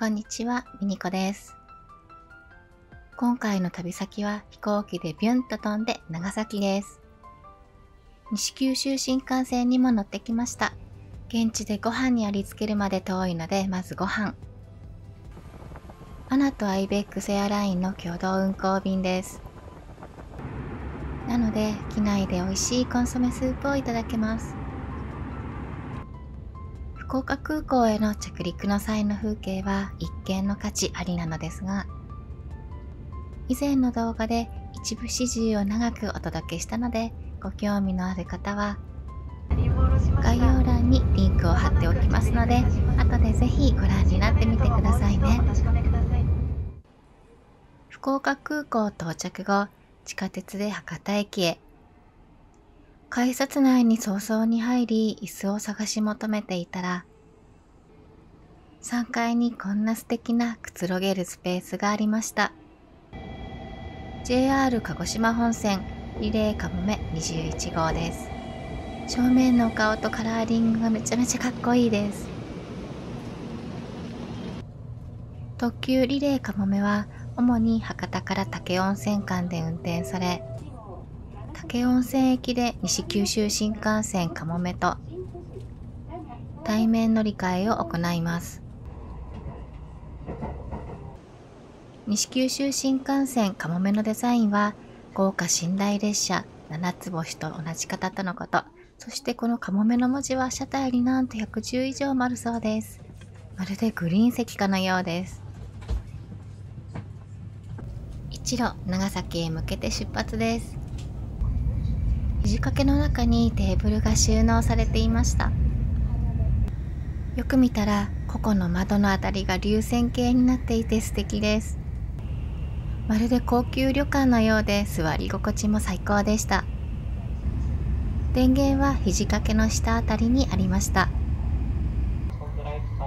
こんにちは、みにこです。今回の旅先は飛行機でビュンと飛んで長崎です。西九州新幹線にも乗ってきました。現地でご飯にありつけるまで遠いので、まずご飯。ANAとibexエアラインの共同運航便です。なので、機内で美味しいコンソメスープをいただけます。福岡空港への着陸の際の風景は一見の価値ありなのですが、以前の動画で一部始終を長くお届けしたので、ご興味のある方は概要欄にリンクを貼っておきますので、後でぜひご覧になってみてくださいね。福岡空港到着後、地下鉄で博多駅へ。改札内に早々に入り、椅子を探し求めていたら、3階にこんな素敵なくつろげるスペースがありました。JR 鹿児島本線リレーかもめ21号です。正面のお顔とカラーリングがめちゃめちゃかっこいいです。特急リレーかもめは主に博多から武雄温泉間で運転され、武雄温泉駅で西九州新幹線かもめと対面乗り換えを行います。西九州新幹線かもめのデザインは豪華寝台列車七つ星と同じ方とのこと。そしてこのかもめの文字は車体になんと110以上もあるそうです。まるでグリーン席かのようです。一路長崎へ向けて出発です。肘掛けの中にテーブルが収納されていました。よく見たら、個々の窓のあたりが流線形になっていて素敵です。まるで高級旅館のようで座り心地も最高でした。電源は肘掛けの下あたりにありました。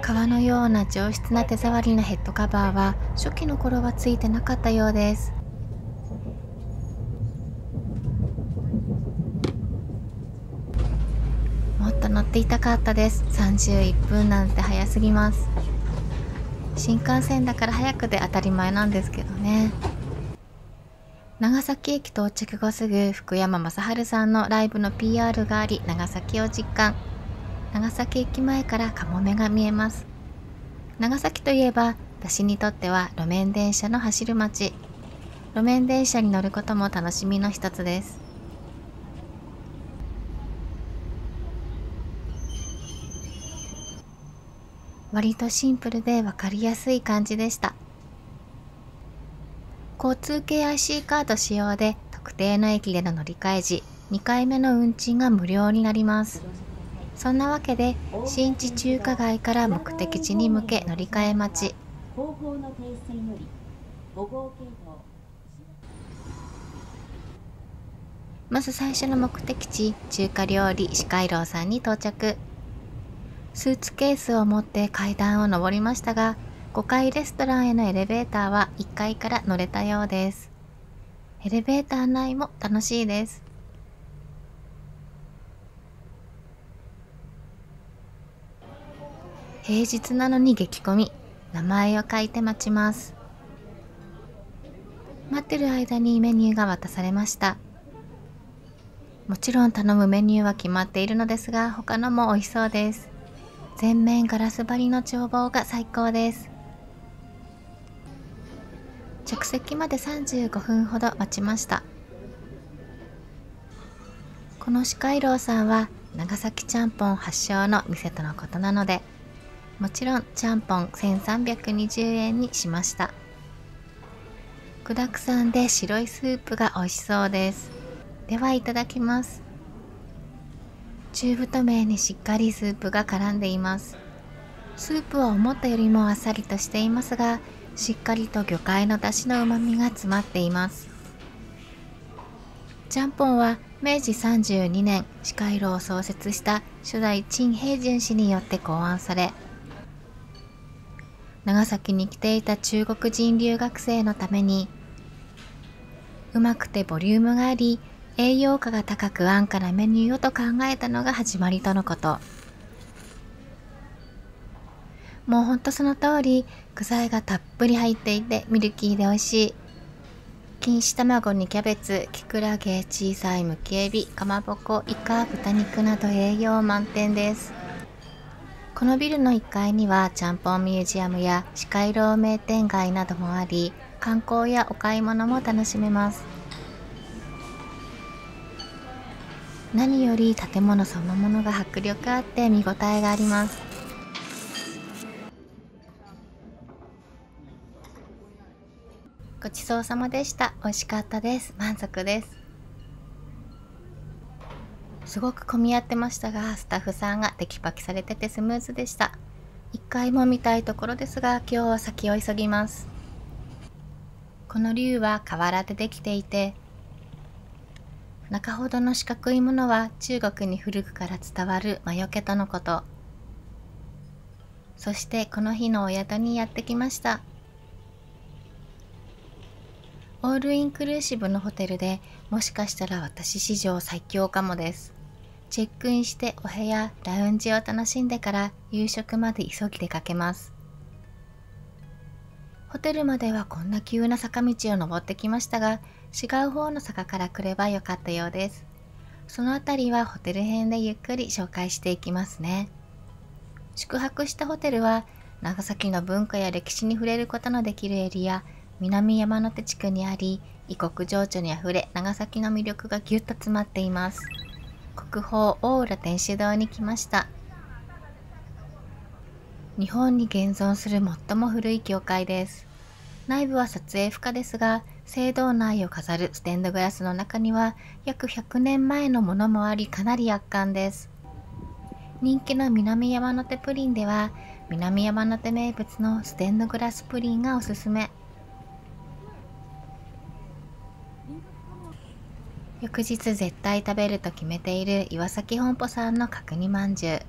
革のような上質な手触りのヘッドカバーは初期の頃はついてなかったようです。乗っていたかったです。31分なんて早すぎます。新幹線だから早くで当たり前なんですけどね。長崎駅到着後すぐ福山雅治さんのライブの PR があり、長崎を実感。長崎駅前からかもめが見えます。長崎といえば私にとっては路面電車の走る街。路面電車に乗ることも楽しみの一つです。割とシンプルで分かりやすい感じでした。交通系 IC カード使用で特定の駅での乗り換え時、2回目の運賃が無料になります。そんなわけで、新地中華街から目的地に向け乗り換え待ち。まず最初の目的地、中華料理四海楼さんに到着。スーツケースを持って階段を上りましたが、5階レストランへのエレベーターは1階から乗れたようです。エレベーター内も楽しいです。平日なのに激混み、名前を書いて待ちます。待ってる間にメニューが渡されました。もちろん頼むメニューは決まっているのですが、他のも美味しそうです。全面ガラス張りの眺望が最高です。着席まで35分ほど待ちました。この四海楼さんは長崎ちゃんぽん発祥の店とのことなので、もちろんちゃんぽん1320円にしました。具だくさんで白いスープが美味しそうです。ではいただきます。中太麺にしっかりスープが絡んでいます。スープは思ったよりもあっさりとしていますが、しっかりと魚介の出汁の旨みが詰まっています。ちゃんぽんは明治32年四海楼を創設した初代陳平順氏によって考案され、長崎に来ていた中国人留学生のために、うまくてボリュームがあり、栄養価が高く安価なメニューをと考えたのが始まりとのこと。もうほんとその通り、具材がたっぷり入っていてミルキーで美味しい。錦糸卵にキャベツ、きくらげ、小さいむきエビ、かまぼこ、イカ、豚肉など栄養満点です。このビルの1階にはちゃんぽんミュージアムや四街道名店街などもあり、観光やお買い物も楽しめます。何より建物そのものが迫力あって見応えがあります。ごちそうさまでした。美味しかったです。満足です。すごく混み合ってましたが、スタッフさんがテキパキされててスムーズでした。1階も見たいところですが、今日は先を急ぎます。この龍は瓦でできていて、中ほどの四角いものは中国に古くから伝わる魔除けとのこと。そしてこの日のお宿にやってきました。オールインクルーシブのホテルで、もしかしたら私史上最強かもです。チェックインしてお部屋、ラウンジを楽しんでから夕食まで急ぎ出かけます。ホテルまではこんな急な坂道を登ってきましたが、違う方の坂から来ればよかったようです。そのあたりはホテル編でゆっくり紹介していきますね。宿泊したホテルは、長崎の文化や歴史に触れることのできるエリア、南山手地区にあり、異国情緒にあふれ、長崎の魅力がぎゅっと詰まっています。国宝大浦天主堂に来ました。日本に現存する最も古い教会です。内部は撮影不可ですが、聖堂内を飾るステンドグラスの中には約100年前のものもあり、かなり圧巻です。人気の南山手プリンでは、南山手名物のステンドグラスプリンがおすすめ。翌日絶対食べると決めている岩崎本舗さんの角煮まんじゅう。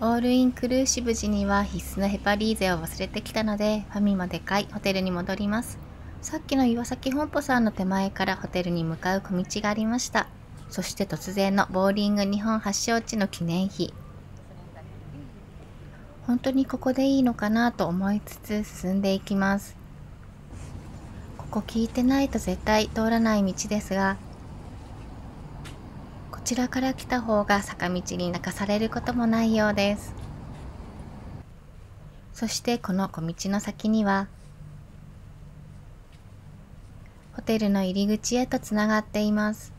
オールインクルーシブ時には必須のヘパリーゼを忘れてきたので、ファミマで買いホテルに戻ります。さっきの岩崎本舗さんの手前からホテルに向かう小道がありました。そして突然のボーリング日本発祥地の記念碑。本当にここでいいのかなと思いつつ進んでいきます。ここ聞いてないと絶対通らない道ですが、こちらから来た方が坂道に泣かされることもないようです。そしてこの小道の先にはホテルの入り口へとつながっています。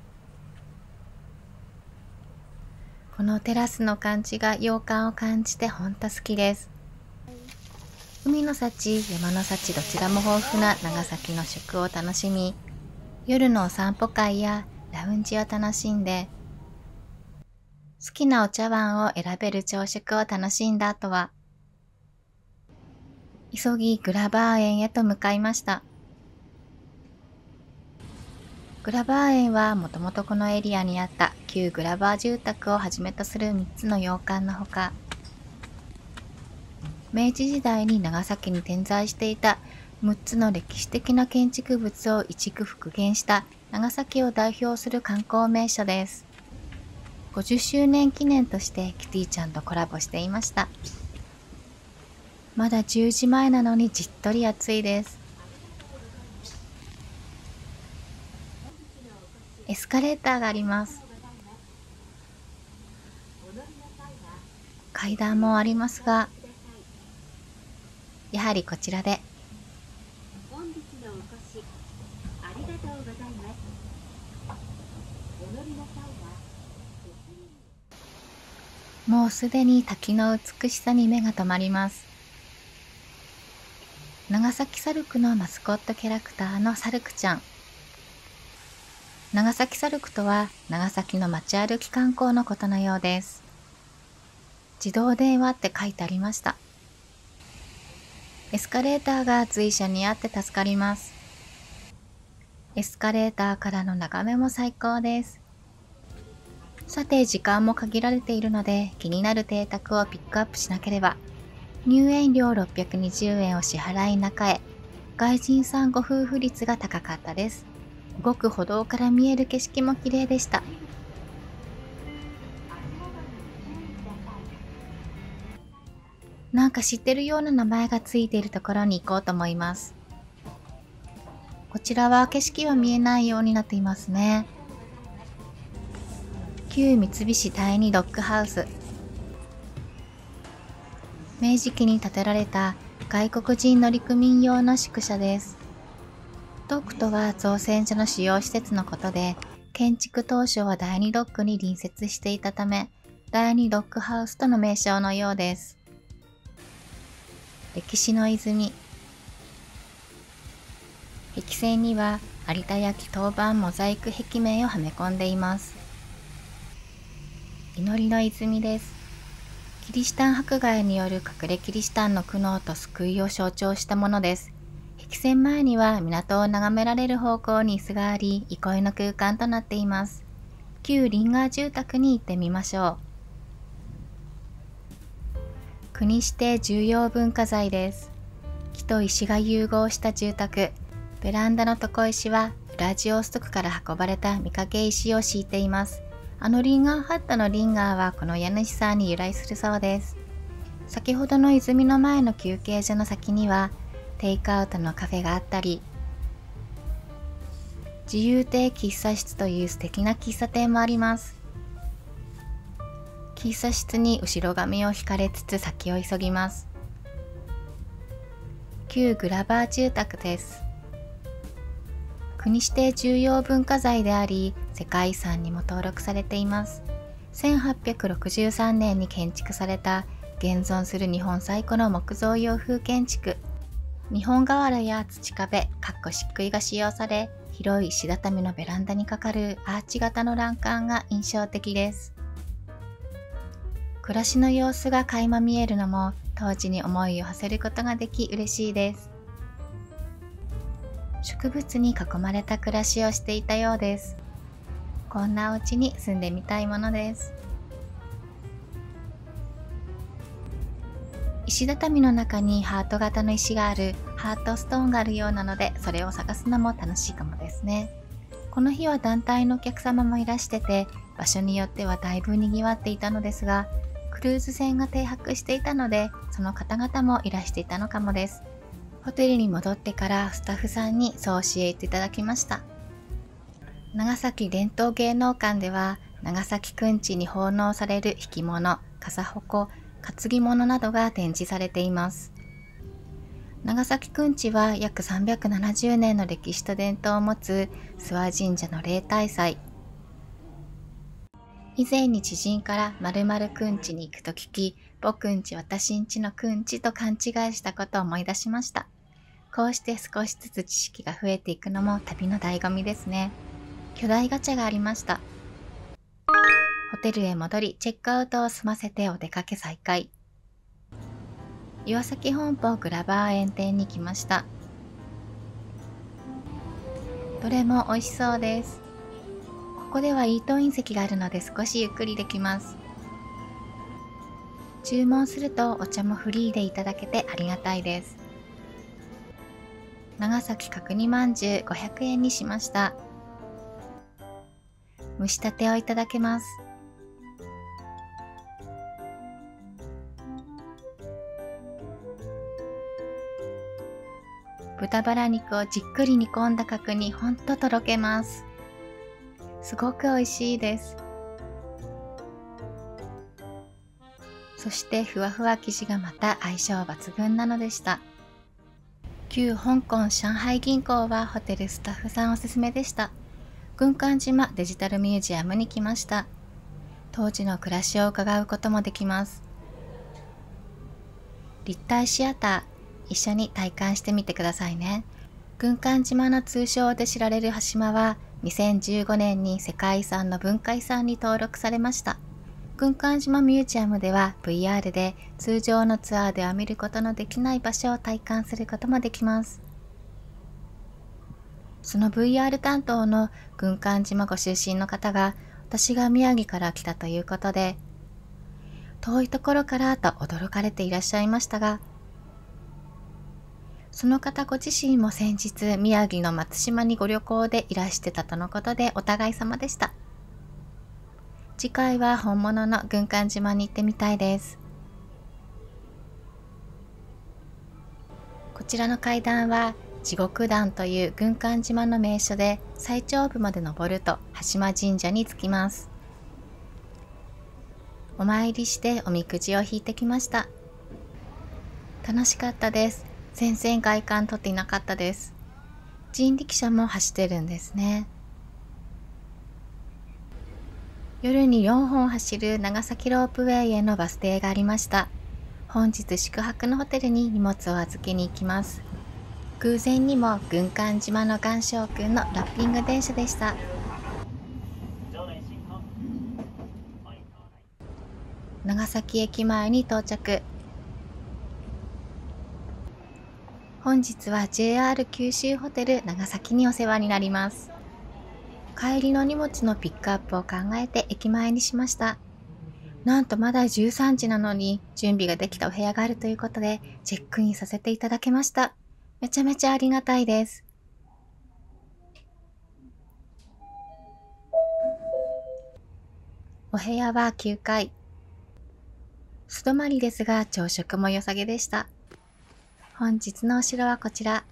このテラスの感じが洋館を感じてほんと好きです。海の幸、山の幸、どちらも豊富な長崎の食を楽しみ、夜のお散歩会やラウンジを楽しんで、好きなお茶碗を選べる朝食を楽しんだ後は、急ぎグラバー園へと向かいました。グラバー園はもともとこのエリアにあった旧グラバー住宅をはじめとする3つの洋館のほか、明治時代に長崎に点在していた6つの歴史的な建築物を一区復元した長崎を代表する観光名所です。50周年記念としてキティちゃんとコラボしていました。まだ10時前なのにじっとり暑いです。エスカレーターがあります。階段もありますが、やはりこちらで。もうすでに滝の美しさに目が止まります。長崎サルクのマスコットキャラクターのサルクちゃん。長崎サルクとは長崎の街歩き観光のことのようです。自動電話って書いてありました。エスカレーターが随所にあって助かります。エスカレーターからの眺めも最高です。さて、時間も限られているので、気になる邸宅をピックアップしなければ。入園料620円を支払い中へ、外人さんご夫婦率が高かったです。動く歩道から見える景色も綺麗でした。なんか知ってるような名前がついているところに行こうと思います。こちらは景色は見えないようになっていますね。旧三菱第二ドッグハウス。明治期に建てられた外国人乗組員用の宿舎です。ドッグとは造船所の使用施設のことで、建築当初は第二ドッグに隣接していたため、第二ドッグハウスとの名称のようです。歴史の泉。壁線には有田焼陶板モザイク壁面をはめ込んでいます。祈りの泉です。キリシタン迫害による隠れキリシタンの苦悩と救いを象徴したものです。壁線前には港を眺められる方向に椅子があり、憩いの空間となっています。旧リンガー住宅に行ってみましょう。国指定重要文化財です。木と石が融合した住宅。ベランダの床石はウラジオストクから運ばれた見かけ石を敷いています。あのリンガーハットのリンガーはこの家主さんに由来するそうです。先ほどの泉の前の休憩所の先にはテイクアウトのカフェがあったり、自由亭喫茶室という素敵な喫茶店もあります。喫茶室に後ろ髪を引かれつつ先を急ぎます。旧グラバー住宅です。国指定重要文化財であり、世界遺産にも登録されています。1863年に建築された現存する日本最古の木造洋風建築。日本瓦や土壁、漆喰が使用され、広い石畳のベランダにかかるアーチ型の欄干が印象的です。暮らしの様子が垣間見えるのも当時に思いを馳せることができ嬉しいです。植物に囲まれた暮らしをしていたようです。こんなお家に住んでみたいものです。石畳の中にハート型の石があるハートストーンがあるようなので、それを探すのも楽しいかもですね。この日は団体のお客様もいらしてて、場所によってはだいぶ賑わっていたのですが、クルーズ船が停泊していたので、その方々もいらしていたのかもです。ホテルに戻ってからスタッフさんにそう教えていただきました。長崎伝統芸能館では、長崎くんちに奉納される引物、笠鉾、担ぎ物などが展示されています。長崎くんちは約370年の歴史と伝統を持つ諏訪神社の例大祭。以前に知人から〇〇くんちに行くと聞き、僕んち私んちのくんちと勘違いしたことを思い出しました。こうして少しずつ知識が増えていくのも旅の醍醐味ですね。巨大ガチャがありました。ホテルへ戻り、チェックアウトを済ませてお出かけ再開。岩崎本舗グラバー園店に来ました。どれも美味しそうです。ここではイートイン席があるので少しゆっくりできます。注文するとお茶もフリーでいただけてありがたいです。長崎角煮まんじゅう500円にしました。蒸したてをいただけます。豚バラ肉をじっくり煮込んだ角煮、ほんととろけます。すごく美味しいです。そしてふわふわ生地がまた相性抜群なのでした。旧香港上海銀行はホテルスタッフさんおすすめでした。軍艦島デジタルミュージアムに来ました。当時の暮らしを伺うこともできます。立体シアター、一緒に体感してみてくださいね。軍艦島の通称で知られる端島は、2015年に世界遺産の文化遺産に登録されました。軍艦島ミュージアムでは VR で通常のツアーでは見ることのできない場所を体感することもできます。その VR 担当の軍艦島ご出身の方が、私が宮城から来たということで、遠いところからと驚かれていらっしゃいましたが、その方ご自身も先日宮城の松島にご旅行でいらしてたとのことで、お互い様でした。次回は本物の軍艦島に行ってみたいです。ちらの階段は地獄段という軍艦島の名所で、最頂部まで登ると羽島神社に着きます。お参りしておみくじを引いてきました。楽しかったです。全然外観撮っていなかったです。人力車も走ってるんですね。夜に4本走る長崎ロープウェイへのバス停がありました。本日宿泊のホテルに荷物を預けに行きます。偶然にも軍艦島の岩礁くんのラッピング電車でした。長崎駅前に到着。本日は JR 九州ホテル長崎にお世話になります。帰りの荷物のピックアップを考えて駅前にしました。なんとまだ13時なのに準備ができたお部屋があるということで、チェックインさせていただけました。めちゃめちゃありがたいです。お部屋は9階、素泊まりですが朝食も良さげでした。本日のお城はこちら。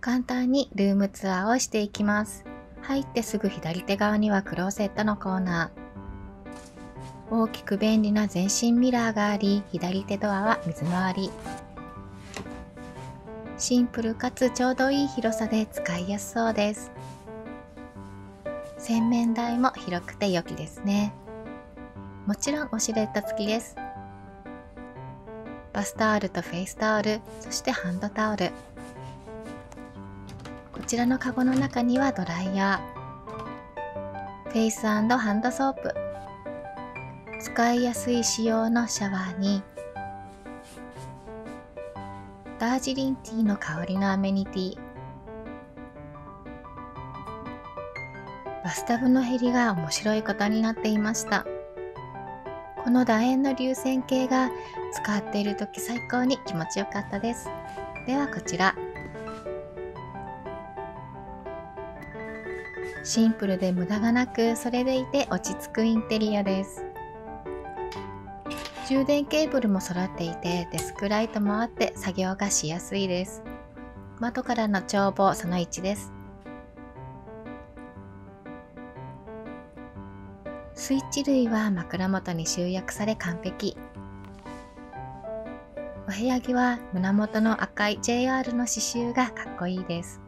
簡単にルームツアーをしていきます。入ってすぐ左手側にはクローゼットのコーナー、大きく便利な全身ミラーがあり、左手ドアは水回り。シンプルかつちょうどいい広さで使いやすそうです。洗面台も広くて良きですね。もちろんウォシュレット付きです。バスタオルとフェイスタオル、そしてハンドタオル。こちらのカゴの中にはドライヤー、フェイス&ハンドソープ、使いやすい仕様のシャワーにダージリンティーの香りのアメニティ、バスタブのへりが面白いことになっていました。この楕円の流線形が使っている時最高に気持ちよかったです。ではこちら、シンプルで無駄がなく、それでいて落ち着くインテリアです。充電ケーブルも揃っていて、デスクライトもあって作業がしやすいです。窓からの眺望その1です。スイッチ類は枕元に集約され完璧。お部屋着は胸元の赤い JR の刺繍がかっこいいです。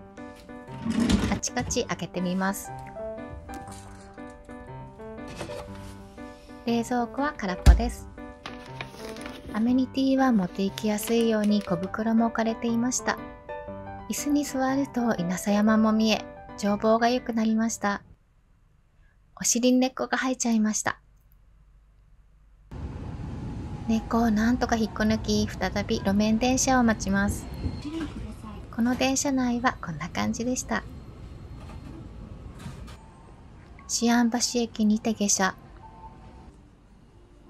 カチカチ開けてみます。冷蔵庫は空っぽです。アメニティは持っていきやすいように小袋も置かれていました。椅子に座ると稲佐山も見え、眺望が良くなりました。お尻に根っこが生えちゃいました。根っこをなんとか引っこ抜き、再び路面電車を待ちます。この電車内はこんな感じでした。思案橋駅にて下車。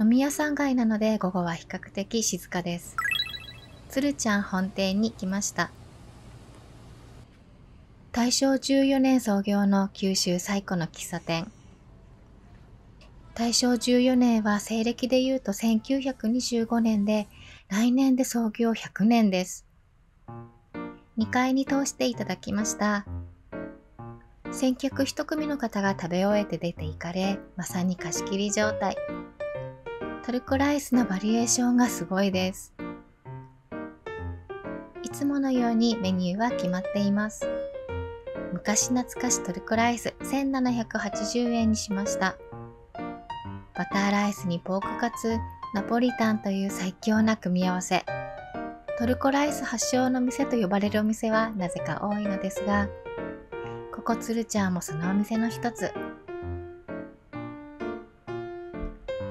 飲み屋さん街なので午後は比較的静かです。つるちゃん本店に来ました。大正14年創業の九州最古の喫茶店。大正14年は西暦でいうと1925年で、来年で創業100年です。2階に通していただきました。先客1組の方が食べ終えて出て行かれ、まさに貸し切り状態。トルコライスのバリエーションがすごいです。いつものようにメニューは決まっています。昔懐かしトルコライス1780円にしました。バターライスにポークカツ、ナポリタンという最強な組み合わせ。トルコライス発祥の店と呼ばれるお店はなぜか多いのですが、ここつるちゃんもそのお店の一つ。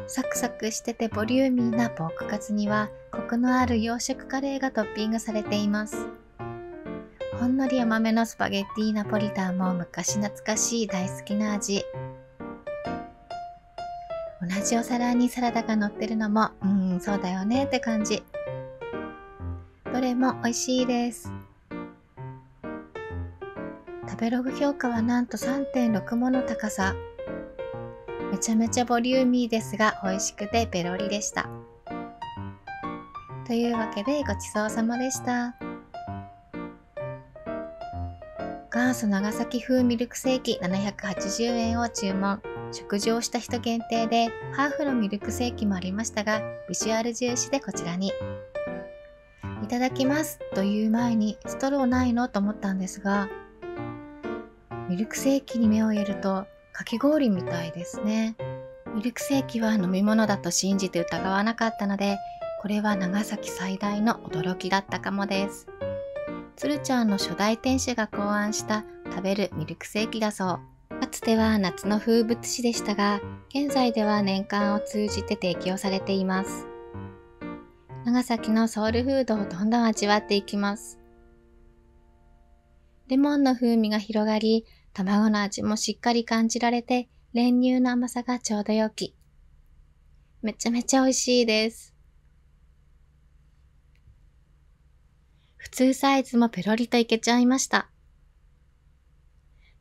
サクサクしててボリューミーなポークカツにはコクのある洋食カレーがトッピングされています。ほんのり甘めのスパゲッティナポリタンも昔懐かしい大好きな味。同じお皿にサラダが乗ってるのもそうだよねって感じ。どれも美味しいです。食べログ評価はなんと 3.6 もの高さ。めちゃめちゃボリューミーですが美味しくてペロリでした。というわけでごちそうさまでした。元祖長崎風ミルクセーキ780円を注文。食事をした人限定でハーフのミルクセーキもありましたが、ビジュアル重視でこちらに。いただきますという前にストローないのと思ったんですが、ミルクセーキに目を入れるとかき氷みたいですね。ミルクセーキは飲み物だと信じて疑わなかったので、これは長崎最大の驚きだったかもです。つるちゃんの初代店主が考案した食べるミルクセーキだそう。かつては夏の風物詩でしたが、現在では年間を通じて提供されています。長崎のソウルフードをどんどん味わっていきます。レモンの風味が広がり、卵の味もしっかり感じられて、練乳の甘さがちょうど良き。めちゃめちゃ美味しいです。普通サイズもペロリといけちゃいました。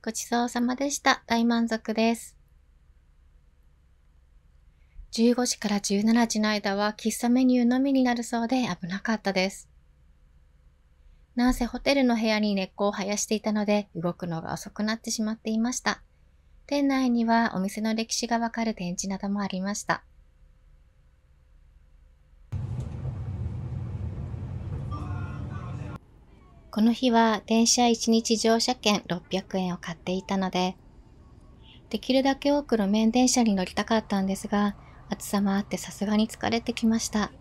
ごちそうさまでした。大満足です。15時から17時の間は喫茶メニューのみになるそうで危なかったです。なんせホテルの部屋に根っこを生やしていたので動くのが遅くなってしまっていました。店内にはお店の歴史がわかる展示などもありました。この日は電車1日乗車券600円を買っていたので、できるだけ多く路面電車に乗りたかったんですが、暑さもあってさすがに疲れてきました。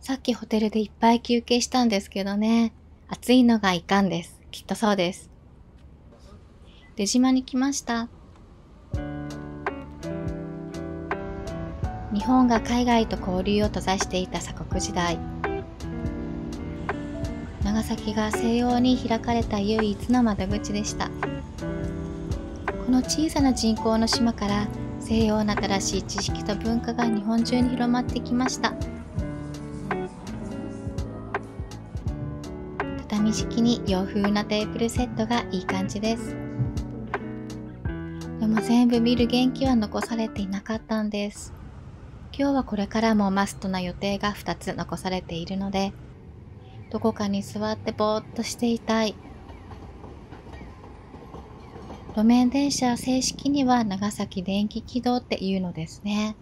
さっきホテルでいっぱい休憩したんですけどね。暑いのがいかんです。きっとそうです。出島に来ました。日本が海外と交流を閉ざしていた鎖国時代。長崎が西洋に開かれた唯一の窓口でした。この小さな人口の島から西洋な新しい知識と文化が日本中に広まってきました。畳敷きに洋風なテーブルセットがいい感じです。でも全部見る元気は残されていなかったんです。今日はこれからもマストな予定が2つ残されているので、どこかに座ってぼーっとしていたい。路面電車は正式には長崎電気軌道っていうのですね。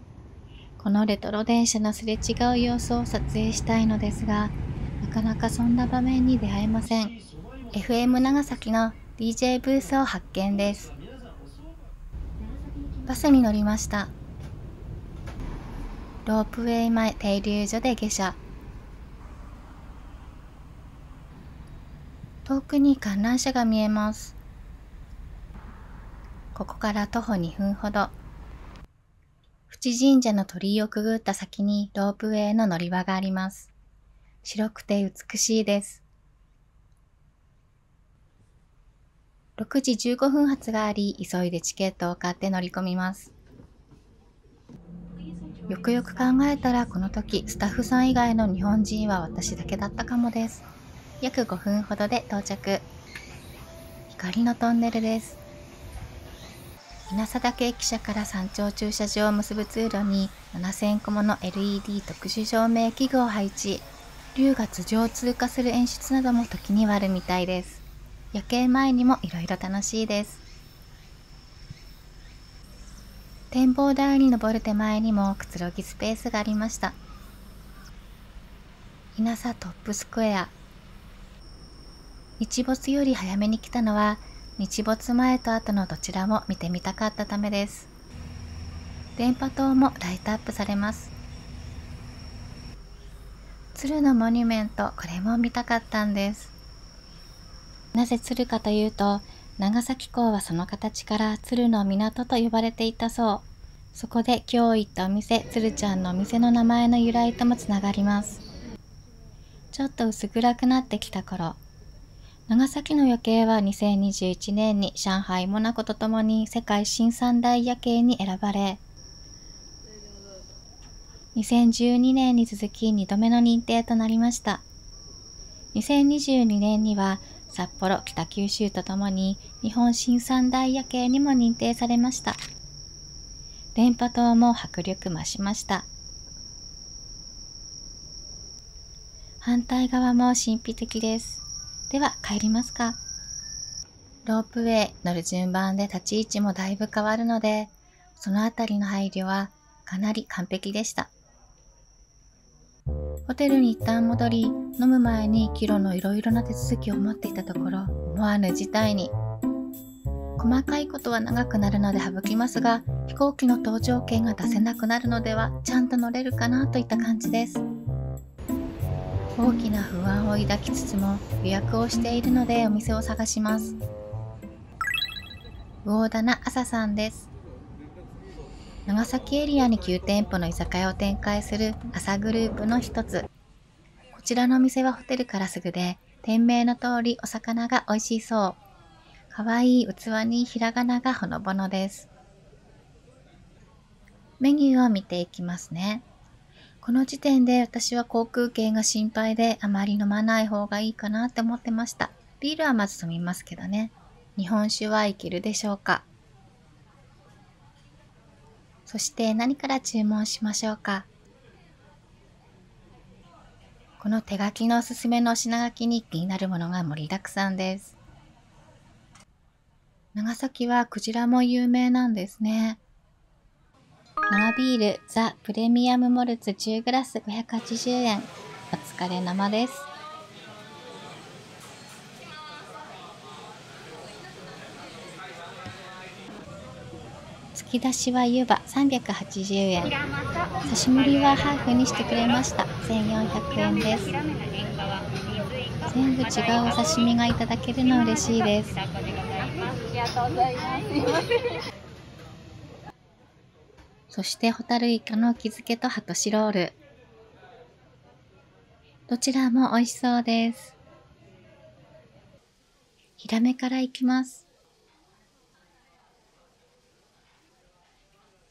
このレトロ電車のすれ違う様子を撮影したいのですが、なかなかそんな場面に出会えません。FM 長崎の DJ ブースを発見です。バスに乗りました。ロープウェイ前停留所で下車。遠くに観覧車が見えます。ここから徒歩2分ほど。淵神社の鳥居をくぐった先にロープウェイの乗り場があります。白くて美しいです。6時15分発があり、急いでチケットを買って乗り込みます。よくよく考えたらこの時、スタッフさん以外の日本人は私だけだったかもです。約5分ほどで到着。光のトンネルです。稲佐岳駅舎から山頂駐車場を結ぶ通路に7000個もの LED 特殊照明器具を配置。竜が頭上を通過する演出なども時にはあるみたいです。夜景前にもいろいろ楽しいです。展望台に登る手前にもくつろぎスペースがありました。稲佐トップスクエア。日没より早めに来たのは、日没前と後のどちらも見てみたかったためです。電波塔もライトアップされます。鶴のモニュメント、これも見たかったんです。なぜ鶴かというと、長崎港はその形から鶴の港と呼ばれていたそう。そこで今日行ったお店、鶴ちゃんのお店の名前の由来ともつながります。ちょっと薄暗くなってきた頃、長崎の夜景は2021年に上海モナコとともに世界新三大夜景に選ばれ、2012年に続き2度目の認定となりました。2022年には札幌、北九州とともに日本新三大夜景にも認定されました。電波塔も迫力増しました。反対側も神秘的です。では帰りますか。ロープウェイ乗る順番で立ち位置もだいぶ変わるので、そのあたりの配慮はかなり完璧でした。ホテルに一旦戻り、飲む前に帰路のいろいろな手続きを持っていたところ、思わぬ事態に。細かいことは長くなるので省きますが、飛行機の搭乗券が出せなくなるのでは、ちゃんと乗れるかなといった感じです。大きな不安を抱きつつも予約をしているのでお店を探します。魚棚朝さんです。長崎エリアに9店舗の居酒屋を展開する朝グループの一つ。こちらのお店はホテルからすぐで、店名の通りお魚が美味しそう。かわいい器にひらがながほのぼのです。メニューを見ていきますね。この時点で私は航空券が心配であまり飲まない方がいいかなって思ってました。ビールはまず飲みますけどね。日本酒はいけるでしょうか。そして何から注文しましょうか。この手書きのおすすめのお品書きに気になるものが盛りだくさんです。長崎はクジラも有名なんですね。生ビールザ・プレミアムモルツ10グラス580円。お疲れ生です。突き出しは湯葉380円。刺し盛りはハーフにしてくれました。1400円です。全部違うお刺身がいただけるの嬉しいです。ありがとうございます。そしてホタルイカの木漬けとハトシロール。どちらも美味しそうです。ヒラメからいきます。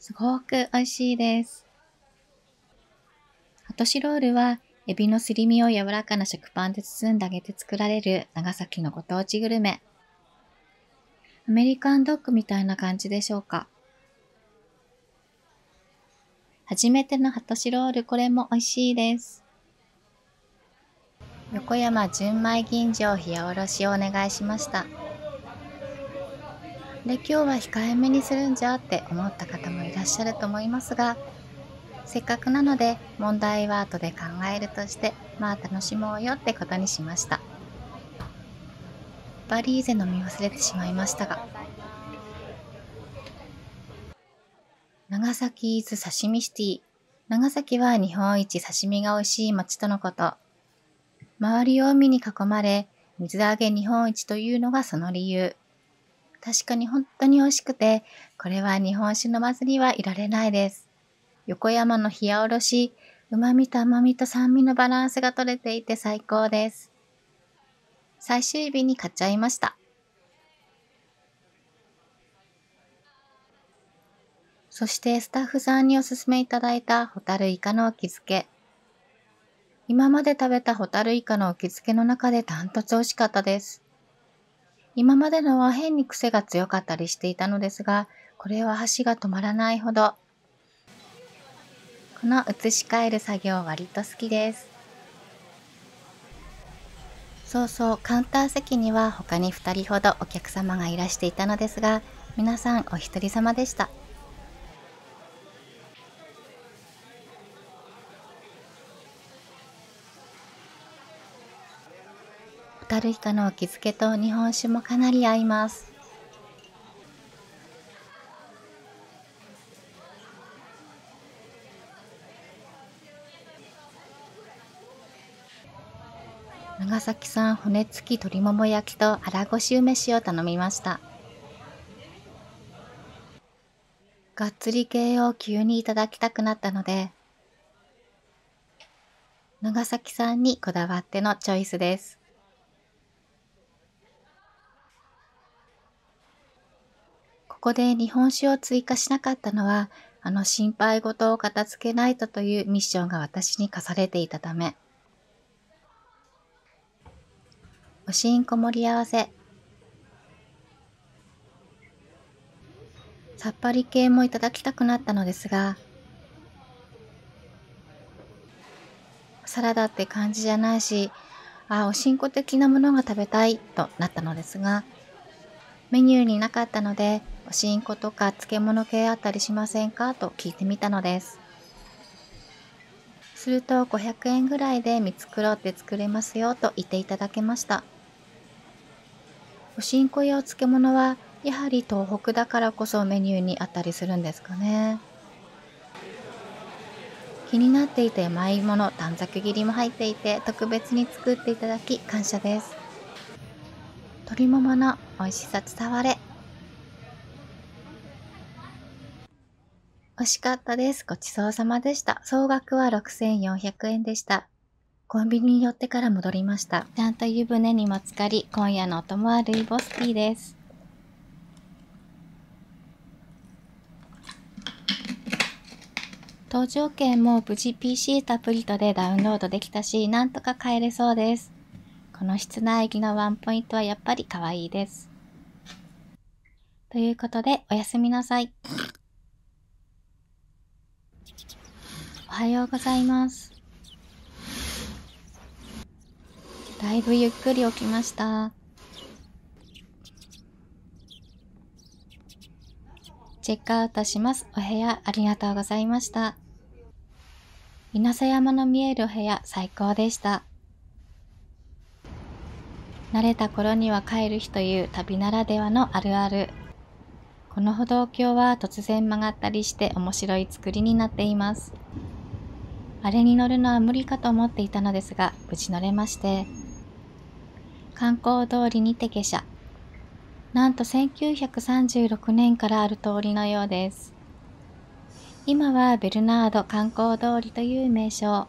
すごく美味しいです。ハトシロールはエビのすり身を柔らかな食パンで包んで揚げて作られる長崎のご当地グルメ。アメリカンドッグみたいな感じでしょうか。初めてのハトシロール、これも美味しいです。横山純米吟醸冷やおろしをお願いしました。で、今日は控えめにするんじゃって思った方もいらっしゃると思いますが、せっかくなので問題は後で考えるとして、まあ楽しもうよってことにしました。バリーゼ飲み忘れてしまいましたが、長崎伊豆刺身シティ。長崎は日本一刺身が美味しい町とのこと。周りを海に囲まれ、水揚げ日本一というのがその理由。確かに本当に美味しくて、これは日本酒飲まずにはいられないです。横山の冷やおろし、旨味と甘味と酸味のバランスが取れていて最高です。最終日に買っちゃいました。そしてスタッフさんにおすすめいただいたホタルイカのお気づけ。今まで食べたホタルイカのお気づけの中でダントツ美味しかったです。今までのは変に癖が強かったりしていたのですが、これは箸が止まらないほど。この移し替える作業割と好きです。そうそう、カウンター席には他に2人ほどお客様がいらしていたのですが、皆さんお一人様でした。ホタルイカのお気づけと日本酒もかなり合います。長崎産骨付き鶏もも焼きと荒越梅酒を頼みました。がっつり系を急にいただきたくなったので、長崎産にこだわってのチョイスです。ここで日本酒を追加しなかったのは、あの心配事を片付けないとというミッションが私に課されていたため。おしんこ盛り合わせ。さっぱり系もいただきたくなったのですが、おサラダって感じじゃないし、ああおしんこ的なものが食べたいとなったのですが、メニューになかったので、おしんことか漬物系あったりしませんかと聞いてみたのです。すると500円ぐらいで見繕って作れますよと言っていただけました。おしんこやお漬物はやはり東北だからこそメニューにあったりするんですかね。気になっていて甘いもの、短冊切りも入っていて特別に作っていただき感謝です。鶏ももの美味しさ伝われ。美味しかったです。ごちそうさまでした。総額は6400円でした。コンビニに寄ってから戻りました。ちゃんと湯船にも浸かり、今夜のお供はルイボスティーです。搭乗券も無事 PC とアプリとでダウンロードできたし、なんとか帰れそうです。この室内着のワンポイントはやっぱり可愛いです。ということで、おやすみなさい。おはようございます。だいぶゆっくり起きました。チェックアウトします。お部屋ありがとうございました。稲佐山の見えるお部屋最高でした。慣れた頃には帰る日という旅ならではのあるある。この歩道橋は突然曲がったりして面白い作りになっています。あれに乗るのは無理かと思っていたのですが、無事乗れまして。観光通りにて下車。なんと1936年からある通りのようです。今はベルナード観光通りという名称。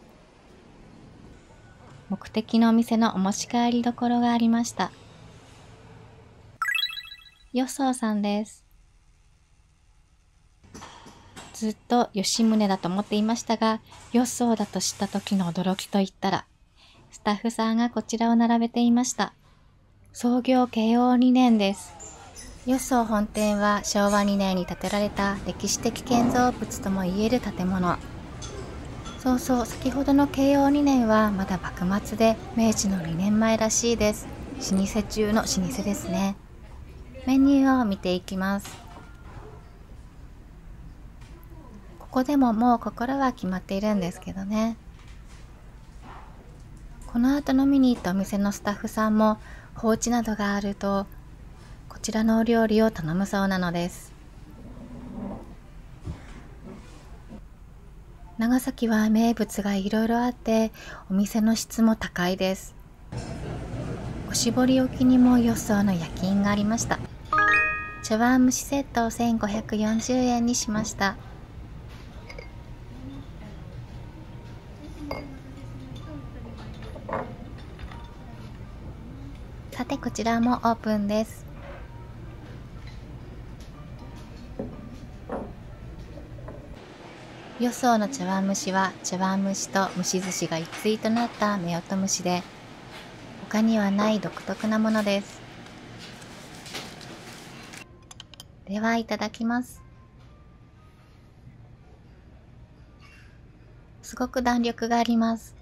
目的のお店のお持ち帰りどころがありました。よそうさんです。ずっと吉宗だと思っていましたが、よそうだと知った時の驚きといったら、スタッフさんがこちらを並べていました。創業慶応2年です。よそう本店は昭和2年に建てられた歴史的建造物ともいえる建物。そうそう、先ほどの慶応2年はまだ幕末で明治の2年前らしいです。老舗中の老舗ですね。メニューを見ていきます。ここでももう心は決まっているんですけどね。この後飲みに行ったお店のスタッフさんも放置などがあるとこちらのお料理を頼むそうなのです。長崎は名物がいろいろあってお店の質も高いです。おしぼり置きにもよそうの夜勤がありました。茶碗蒸しセットを1540円にしました。さてこちらもオープンです。よそうの茶碗蒸しは茶碗蒸しと蒸し寿司が一対となった夫婦蒸しで、他にはない独特なものです。ではいただきます。すごく弾力があります。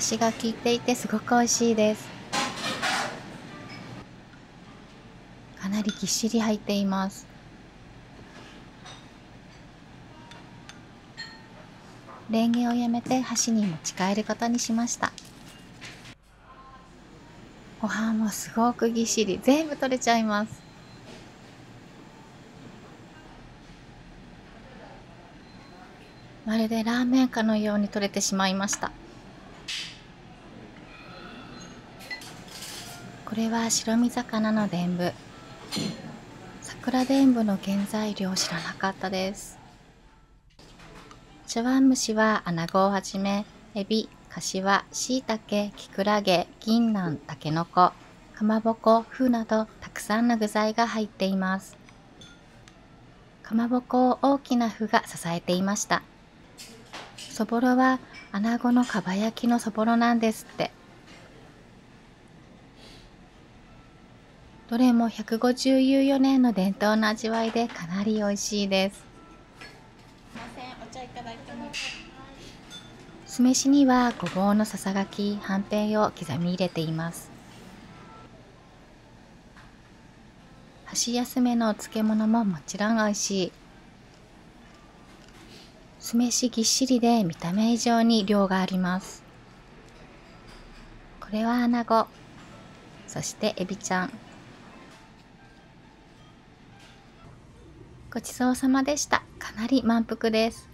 出汁が効いていてすごく美味しいです。かなりぎっしり入っています。レンゲをやめて箸に持ち帰ることにしました。ご飯もすごくぎっしり、全部取れちゃいます。まるでラーメンかのように取れてしまいました。これは白身魚のでんぶ。桜でんぶの原材料知らなかったです。茶碗蒸しはアナゴをはじめ、エビ、かしわ、しいたけ、きくらげ、銀杏、たけのこ、かまぼこ、ふなどたくさんの具材が入っています。かまぼこを大きなふが支えていました。そぼろはアナゴのかば焼きのそぼろなんですって。どれも154年の伝統の味わいでかなり美味しいです。酢飯にはごぼうのささがき、はんぺんを刻み入れています。箸休めのお漬物ももちろん美味しい。酢飯ぎっしりで見た目以上に量があります。これはアナゴ、そしてエビちゃん。ごちそうさまでした。かなり満腹です。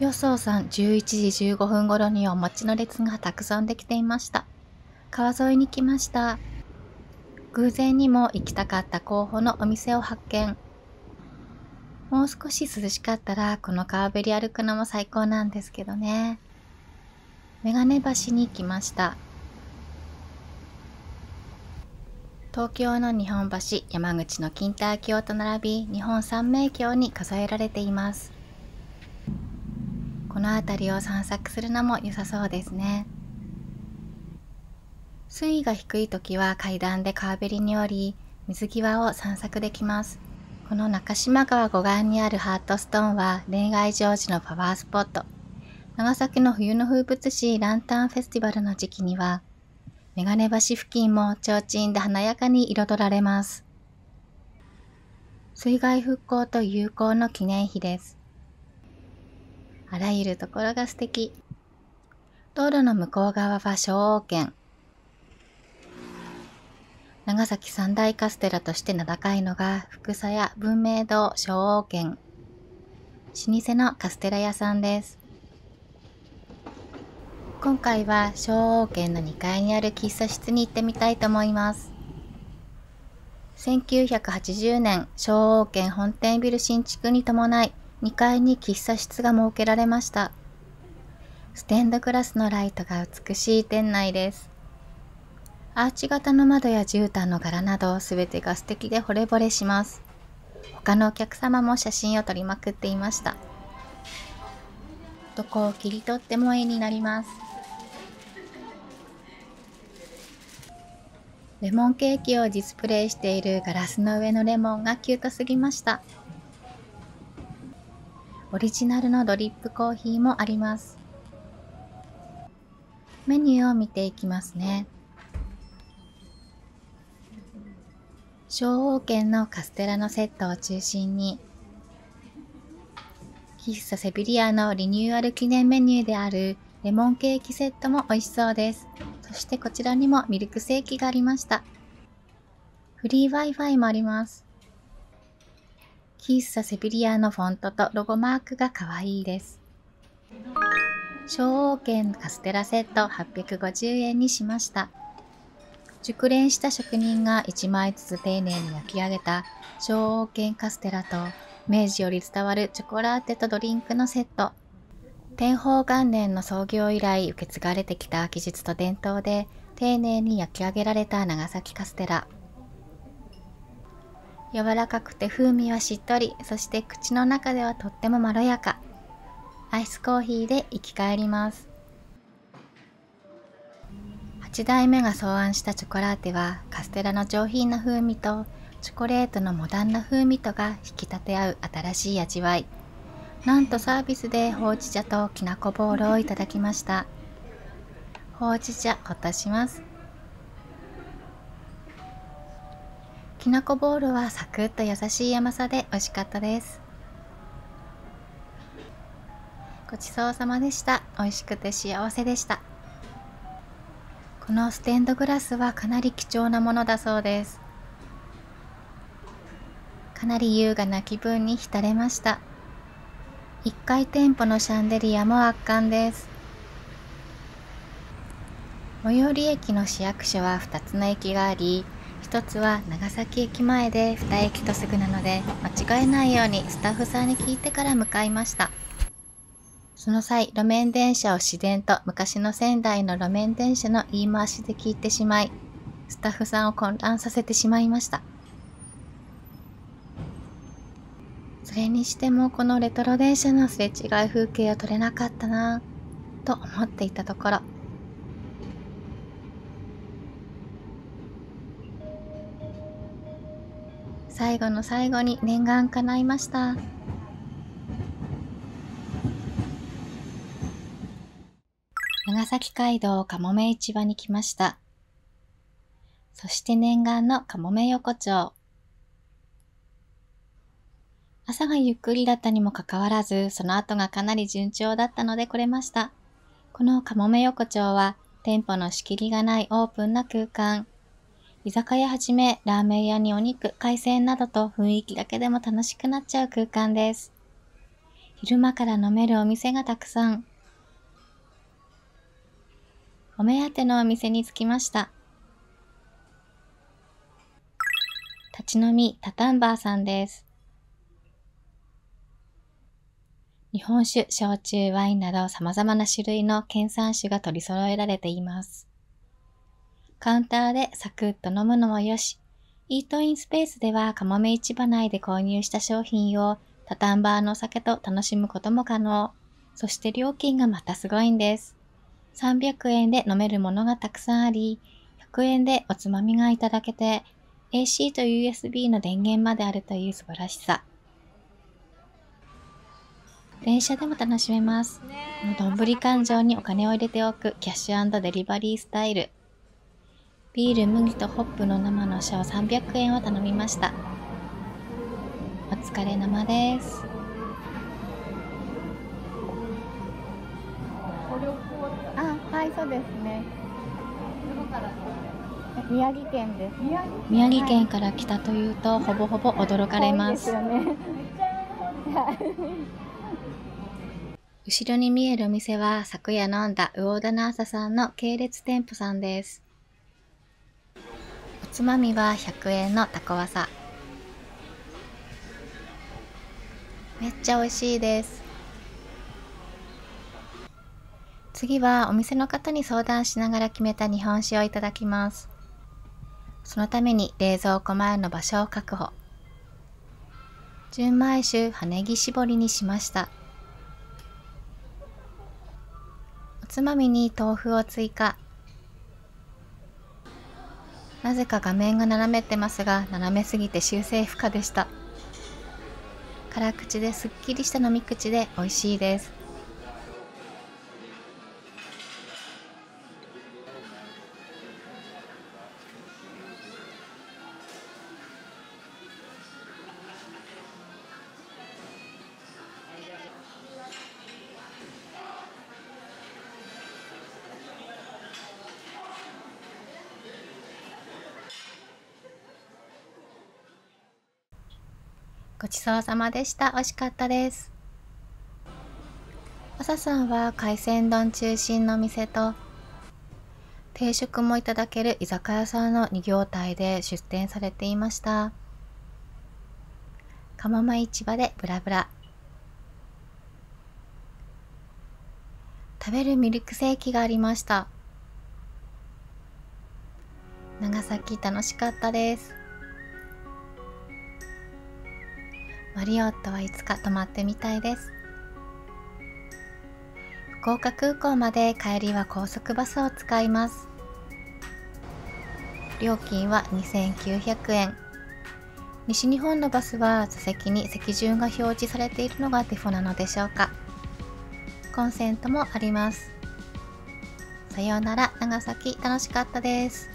よそうさん、11時15分頃にお餅の列がたくさんできていました。川沿いに来ました。偶然にも行きたかった候補のお店を発見。もう少し涼しかったらこの川べり歩くのも最高なんですけどね。メガネ橋に来ました。東京の日本橋、山口の錦帯橋と並び、日本三名橋に数えられています。この辺りを散策するのも良さそうですね。水位が低い時は階段で川べりに降り、水際を散策できます。この中島川護岸にあるハートストーンは恋愛成就のパワースポット。長崎の冬の風物詩ランタンフェスティバルの時期には、メガネ橋付近も提灯で華やかに彩られます。水害復興と友好の記念碑です。あらゆるところが素敵。道路の向こう側は昭和圏。長崎三大カステラとして名高いのが、福佐屋、文明堂、昭和軒。老舗のカステラ屋さんです。今回は昭和軒の2階にある喫茶室に行ってみたいと思います。1980年、昭和軒本店ビル新築に伴い、2階に喫茶室が設けられました。ステンドグラスのライトが美しい店内です。アーチ型の窓や絨毯の柄など全てが素敵で惚れ惚れします。他のお客様も写真を撮りまくっていました。どこを切り取っても絵になります。レモンケーキをディスプレイしているガラスの上のレモンがキュートすぎました。オリジナルのドリップコーヒーもあります。メニューを見ていきますね。昭和軒のカステラのセットを中心に、喫茶セビリアのリニューアル記念メニューであるレモンケーキセットも美味しそうです。そしてこちらにもミルクセーキがありました。フリー Wi-Fi もあります。喫茶セビリアのフォントとロゴマークが可愛いです。昭和軒カステラセット850円にしました。熟練した職人が1枚ずつ丁寧に焼き上げた昭和軒カステラと明治より伝わるチョコラーテとドリンクのセット。天保元年の創業以来受け継がれてきた技術と伝統で丁寧に焼き上げられた長崎カステラ。柔らかくて風味はしっとり、そして口の中ではとってもまろやか。アイスコーヒーで生き返ります。8代目が創案したチョコラーテはカステラの上品な風味とチョコレートのモダンな風味とが引き立て合う新しい味わい。なんとサービスでほうじ茶ときなこボールをいただきました。ほうじ茶お足します。きなこボールはサクッと優しい甘さで美味しかったです。ごちそうさまでした。美味しくて幸せでした。このステンドグラスはかなり貴重なものだそうです。かなり優雅な気分に浸れました。1階店舗のシャンデリアも圧巻です。最寄り駅の市役所は2つの駅があり、1つは長崎駅前で2駅とすぐなので、間違えないようにスタッフさんに聞いてから向かいました。その際、路面電車を自然と昔の仙台の路面電車の言い回しで聞いてしまい、スタッフさんを混乱させてしまいました。それにしてもこのレトロ電車のすれ違い風景は撮れなかったなぁと思っていたところ、最後の最後に念願叶いました。長崎街道かもめ市場に来ました。そして念願のかもめ横丁。朝がゆっくりだったにもかかわらず、その後がかなり順調だったので来れました。このかもめ横丁は店舗の仕切りがないオープンな空間。居酒屋はじめ、ラーメン屋にお肉、海鮮などと雰囲気だけでも楽しくなっちゃう空間です。昼間から飲めるお店がたくさん。お目当てのお店に着きました。立ち飲みタタンバーさんです。日本酒、焼酎、ワインなど様々な種類の県産酒が取り揃えられています。カウンターでサクッと飲むのもよし、イートインスペースではかもめ市場内で購入した商品をタタンバーのお酒と楽しむことも可能。そして料金がまたすごいんです。300円で飲めるものがたくさんあり、100円でおつまみがいただけて、AC と USB の電源まであるという素晴らしさ。電車でも楽しめます。この丼勘定にお金を入れておくキャッシュ&デリバリースタイル。ビール、麦とホップの生のシャを300円を頼みました。お疲れ生です。あ、はい、そうですね。宮城県です。宮城県から来たというと、ほぼほぼ驚かれます。後ろに見えるお店は、昨夜飲んだ魚田の朝さんの系列店舗さんです。おつまみは100円のタコワサ。めっちゃ美味しいです。次はお店の方に相談しながら決めた日本酒をいただきます。そのために冷蔵庫前の場所を確保。純米酒葉ネギ絞りにしました。おつまみに豆腐を追加。なぜか画面が斜めってますが、斜めすぎて修正不可でした。辛口ですっきりした飲み口で美味しいです。ごちそうさまでした。美味しかったです。朝さんは海鮮丼中心の店と、定食もいただける居酒屋さんの2業態で出店されていました。かもめ市場でブラブラ。食べるミルクセーキがありました。長崎楽しかったです。マリオットはいつか泊まってみたいです。福岡空港まで帰りは高速バスを使います。料金は2900円。西日本のバスは座席に席順が表示されているのがデフォなのでしょうか。コンセントもあります。さようなら、長崎楽しかったです。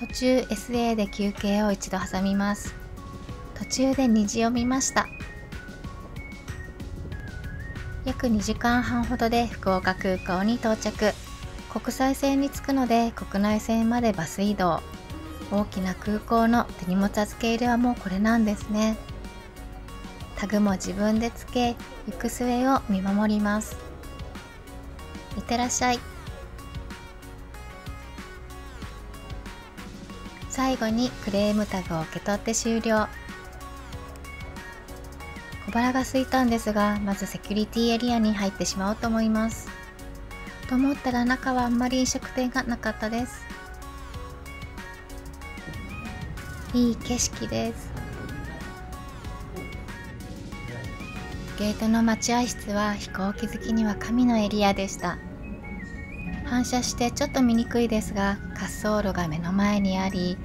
途中 SA で休憩を一度挟みます。途中で虹を見ました。約2時間半ほどで福岡空港に到着。国際線に着くので国内線までバス移動。大きな空港の手荷物預け入れはもうこれなんですね。タグも自分でつけ、行く末を見守ります。いってらっしゃい。最後にクレームタグを受け取って終了。小腹が空いたんですが、まずセキュリティエリアに入ってしまおうと思います。と思ったら中はあんまり飲食店がなかったです。いい景色です。ゲートの待合室は飛行機好きには神のエリアでした。反射してちょっと見にくいですが、滑走路が目の前にあり、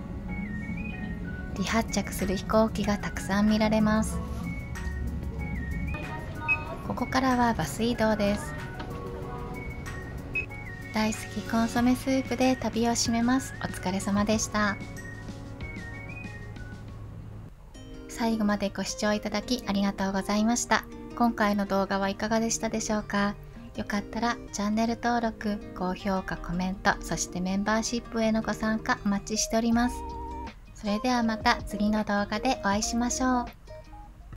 離発着する飛行機がたくさん見られます。ここからはバス移動です。大好きコンソメスープで旅を締めます。お疲れ様でした。最後までご視聴いただきありがとうございました。今回の動画はいかがでしたでしょうか。よかったらチャンネル登録、高評価、コメント、そしてメンバーシップへのご参加お待ちしております。それではまた次の動画でお会いしましょう。